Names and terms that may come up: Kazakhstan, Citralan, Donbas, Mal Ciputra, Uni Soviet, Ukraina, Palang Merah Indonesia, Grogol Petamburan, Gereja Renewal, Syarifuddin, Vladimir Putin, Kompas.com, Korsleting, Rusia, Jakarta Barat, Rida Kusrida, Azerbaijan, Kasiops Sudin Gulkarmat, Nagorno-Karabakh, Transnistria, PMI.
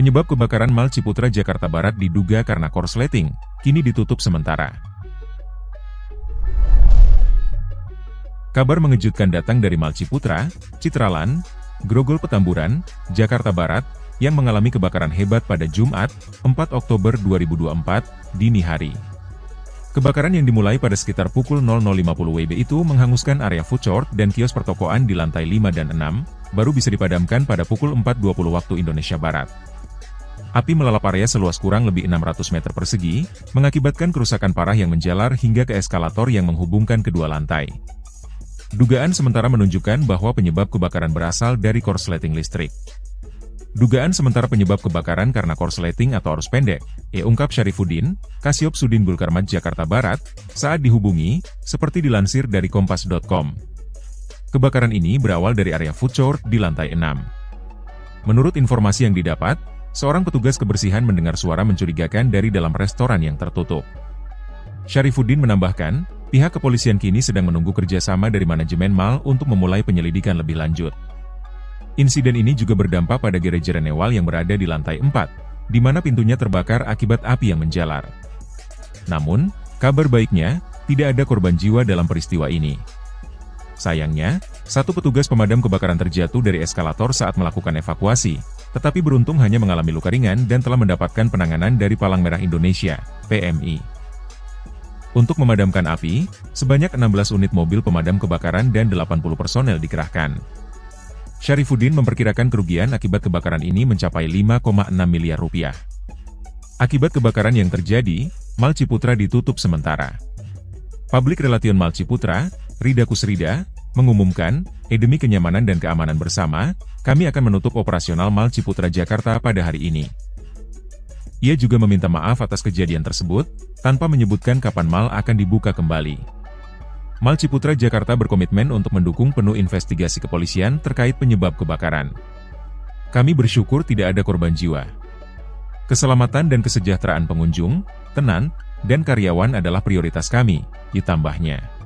Penyebab kebakaran Mal Ciputra Jakarta Barat diduga karena korsleting, kini ditutup sementara. Kabar mengejutkan datang dari Mal Ciputra, Citralan, Grogol Petamburan, Jakarta Barat, yang mengalami kebakaran hebat pada Jumat, 4 Oktober 2024, dini hari. Kebakaran yang dimulai pada sekitar pukul 00.50 WIB itu menghanguskan area food court dan kios pertokoan di lantai 5 dan 6, baru bisa dipadamkan pada pukul 4.20 waktu Indonesia Barat. Api melalap area seluas kurang lebih 600 meter persegi, mengakibatkan kerusakan parah yang menjalar hingga ke eskalator yang menghubungkan kedua lantai. Dugaan sementara menunjukkan bahwa penyebab kebakaran berasal dari korsleting listrik. Dugaan sementara penyebab kebakaran karena korsleting atau arus pendek, ungkap Syarifuddin, Kasiops Sudin Gulkarmat Jakarta Barat, saat dihubungi, seperti dilansir dari Kompas.com. Kebakaran ini berawal dari area food court di lantai 6. Menurut informasi yang didapat, seorang petugas kebersihan mendengar suara mencurigakan dari dalam restoran yang tertutup. Syarifuddin menambahkan, pihak kepolisian kini sedang menunggu kerjasama dari manajemen Mal untuk memulai penyelidikan lebih lanjut. Insiden ini juga berdampak pada Gereja Renewal yang berada di lantai 4, di mana pintunya terbakar akibat api yang menjalar. Namun, kabar baiknya, tidak ada korban jiwa dalam peristiwa ini. Sayangnya, satu petugas pemadam kebakaran terjatuh dari eskalator saat melakukan evakuasi, tetapi beruntung hanya mengalami luka ringan dan telah mendapatkan penanganan dari Palang Merah Indonesia, PMI. Untuk memadamkan api, sebanyak 16 unit mobil pemadam kebakaran dan 80 personel dikerahkan. Syarifuddin memperkirakan kerugian akibat kebakaran ini mencapai 5,6 miliar rupiah. Akibat kebakaran yang terjadi, Mal Ciputra ditutup sementara. Publik Relation Mal Ciputra, Rida Kusrida, mengumumkan, demi kenyamanan dan keamanan bersama, kami akan menutup operasional Mal Ciputra Jakarta pada hari ini. Ia juga meminta maaf atas kejadian tersebut, tanpa menyebutkan kapan Mal akan dibuka kembali. Mal Ciputra Jakarta berkomitmen untuk mendukung penuh investigasi kepolisian terkait penyebab kebakaran. Kami bersyukur tidak ada korban jiwa. Keselamatan dan kesejahteraan pengunjung, tenan, dan karyawan adalah prioritas kami, ditambahnya.